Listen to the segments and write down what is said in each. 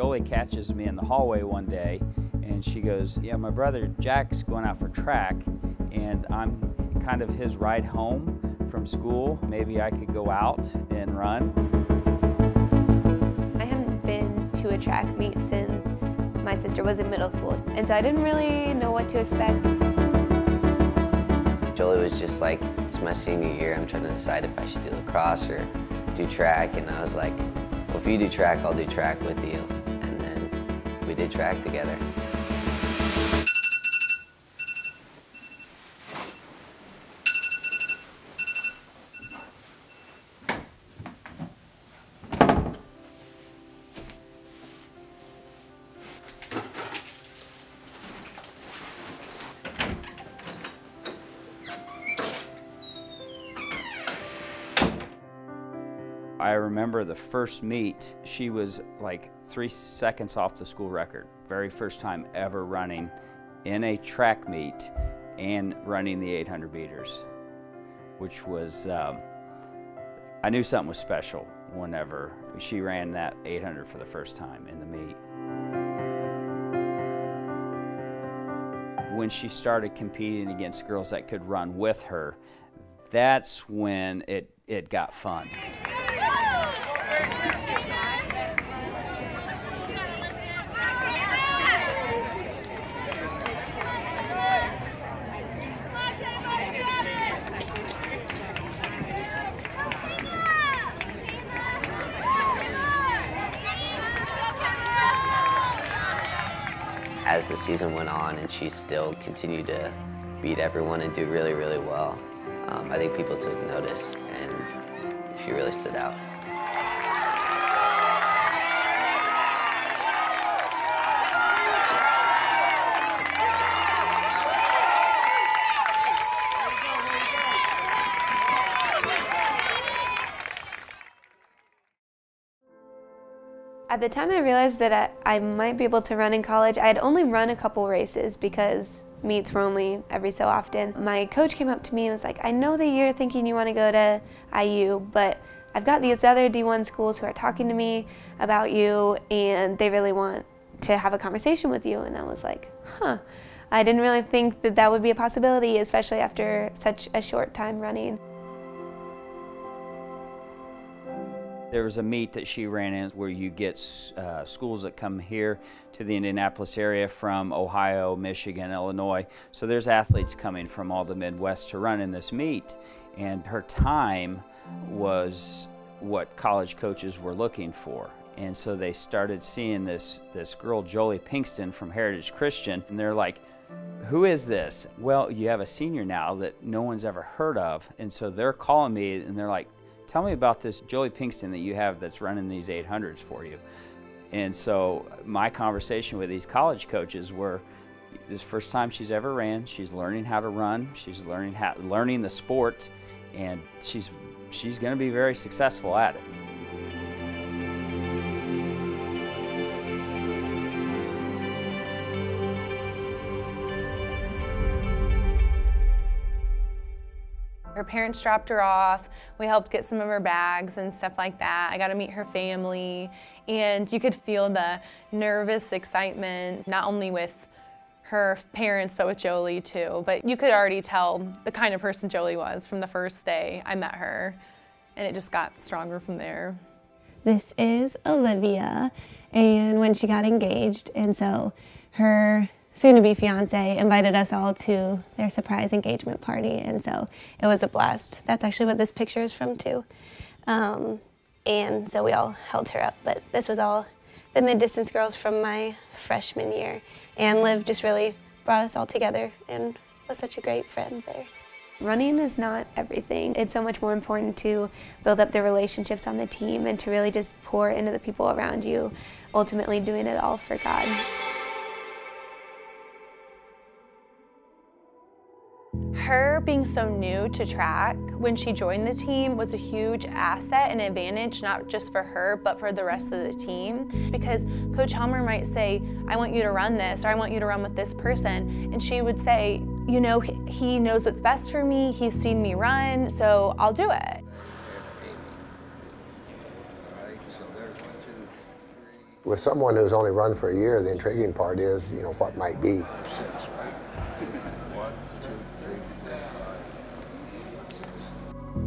Joely catches me in the hallway one day, and she goes, yeah, my brother Jack's going out for track, and I'm kind of his ride home from school. Maybe I could go out and run. I hadn't been to a track meet since my sister was in middle school, and so I didn't really know what to expect. Joely was just like, it's my senior year, I'm trying to decide if I should do lacrosse or do track, and I was like, well, if you do track, I'll do track with you. And then we did track together. I remember the first meet, she was like 3 seconds off the school record. Very first time ever running in a track meet and running the 800 meters, which was, I knew something was special whenever she ran that 800 for the first time in the meet. When she started competing against girls that could run with her, that's when it got fun. As the season went on, and she still continued to beat everyone and do really, really well, I think people took notice, and she really stood out. At the time I realized that I might be able to run in college, I had only run a couple races because meets were only every so often. My coach came up to me and was like, I know that you're thinking you want to go to IU, but I've got these other D1 schools who are talking to me about you, and they really want to have a conversation with you. And I was like, huh. I didn't really think that that would be a possibility, especially after such a short time running. There was a meet that she ran in where you get schools that come here to the Indianapolis area from Ohio, Michigan, Illinois. So there's athletes coming from all the Midwest to run in this meet. And her time was what college coaches were looking for. And so they started seeing this girl, Joely Pinkston from Heritage Christian, and they're like, who is this? Well, you have a senior now that no one's ever heard of. And so they're calling me and they're like, tell me about this Joely Pinkston that you have that's running these 800s for you. And so my conversation with these college coaches were, this first time she's ever ran, she's learning how to run, she's learning the sport, and she's gonna be very successful at it. Her parents dropped her off, we helped get some of her bags and stuff like that. I got to meet her family, and you could feel the nervous excitement, not only with her parents, but with Joely too. But you could already tell the kind of person Joely was from the first day I met her, and it just got stronger from there. This is Olivia, and when she got engaged, and so her soon-to-be fiance invited us all to their surprise engagement party, and so it was a blast. That's actually what this picture is from too. And so we all held her up, but this was all the mid-distance girls from my freshman year, and Liv just really brought us all together and was such a great friend there. Running is not everything. It's so much more important to build up the relationships on the team and to really just pour into the people around you, ultimately doing it all for God. Her being so new to track when she joined the team was a huge asset and advantage, not just for her, but for the rest of the team. Because Coach Helmer might say, I want you to run this, or I want you to run with this person. And she would say, you know, he knows what's best for me, he's seen me run, so I'll do it. With someone who's only run for a year, the intriguing part is, you know, what might be.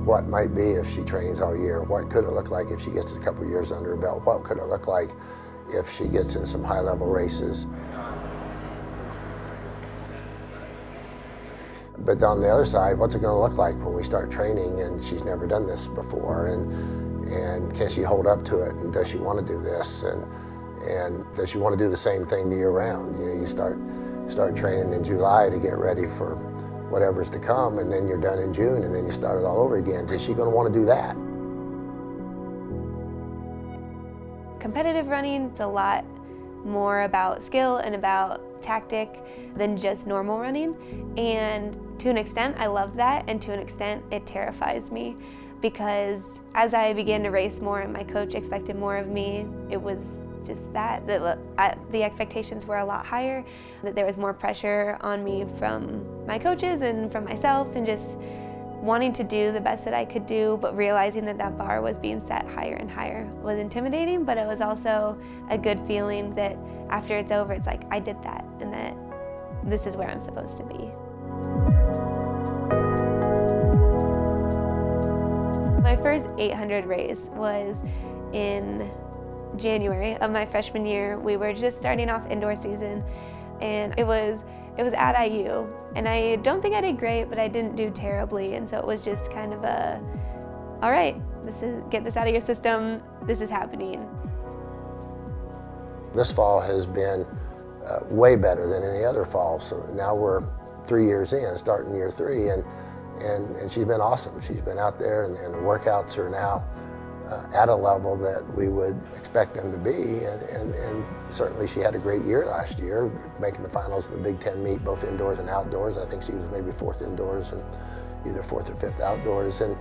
What might be if she trains all year? What could it look like if she gets a couple years under her belt? What could it look like if she gets in some high-level races? But on the other side, what's it going to look like when we start training and she's never done this before? And can she hold up to it? And does she want to do this? And does she want to do the same thing the year round? You know, you start training in July to get ready for whatever's to come, and then you're done in June, and then you start it all over again. Is she going to want to do that? Competitive running is a lot more about skill and about tactic than just normal running, and to an extent I love that, and to an extent it terrifies me, because as I began to race more and my coach expected more of me, it was just the expectations were a lot higher, that there was more pressure on me from my coaches and from myself, and just wanting to do the best that I could do, but realizing that that bar was being set higher and higher was intimidating, but it was also a good feeling that after it's over, it's like, I did that, and that this is where I'm supposed to be. My first 800 race was in January of my freshman year. We were just starting off indoor season, and it was at IU, and I don't think I did great, but I didn't do terribly, and so it was just kind of a, all right, get this out of your system, this is happening. This fall has been way better than any other fall, so now we're 3 years in, starting year three, and she's been awesome. She's been out there, and the workouts are now at a level that we would expect them to be, and certainly she had a great year last year, making the finals in the Big Ten meet, both indoors and outdoors. I think she was maybe fourth indoors and either fourth or fifth outdoors, and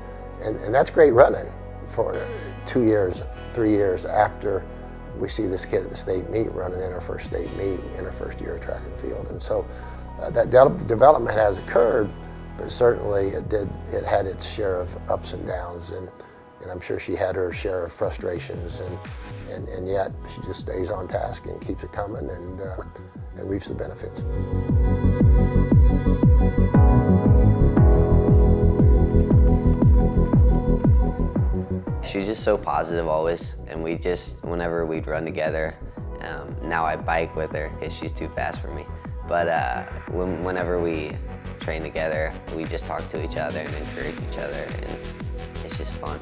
that's great running for 2 years, 3 years after we see this kid at the state meet running in her first state meet in her first year of track and field. And so that development has occurred, but certainly it had its share of ups and downs, and I'm sure she had her share of frustrations, and yet she just stays on task and keeps it coming, and reaps the benefits. She was just so positive always, and we just, whenever we'd run together, now I bike with her because she's too fast for me, but whenever we train together, we just talk to each other and encourage each other, and it's just fun.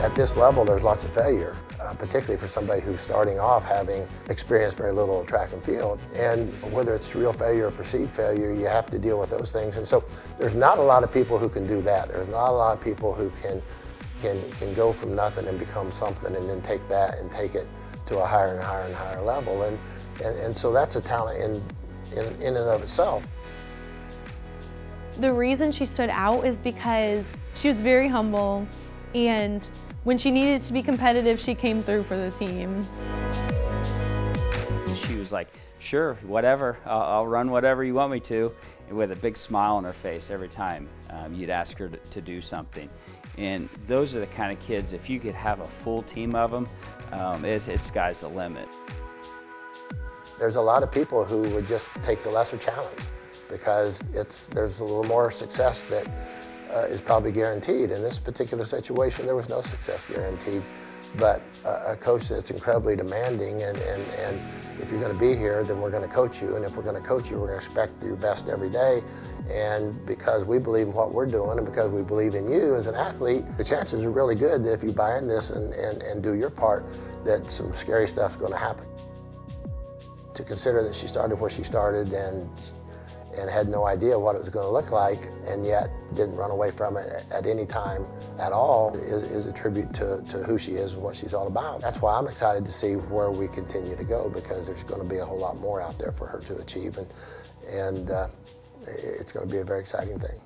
At this level, there's lots of failure, particularly for somebody who's starting off having experienced very little of track and field. And whether it's real failure or perceived failure, you have to deal with those things. And so there's not a lot of people who can do that. There's not a lot of people who can go from nothing and become something, and then take that and take it to a higher and higher and higher level. And so that's a talent in and of itself. The reason she stood out is because she was very humble, and when she needed to be competitive, she came through for the team. She was like, sure, whatever, I'll run whatever you want me to, and with a big smile on her face every time you'd ask her to do something. And those are the kind of kids, if you could have a full team of them, it's sky's the limit. There's a lot of people who would just take the lesser challenge because there's a little more success that is probably guaranteed. In this particular situation, there was no success guaranteed, but a coach that's incredibly demanding, and if you're going to be here, then we're going to coach you, and if we're going to coach you, we're going to expect your best every day. And because we believe in what we're doing, and because we believe in you as an athlete, the chances are really good that if you buy in this and do your part, that some scary stuff's going to happen. To consider that she started where she started and had no idea what it was going to look like, and yet didn't run away from it at any time at all, is a tribute to who she is and what she's all about. That's why I'm excited to see where we continue to go, because there's going to be a whole lot more out there for her to achieve, and it's going to be a very exciting thing.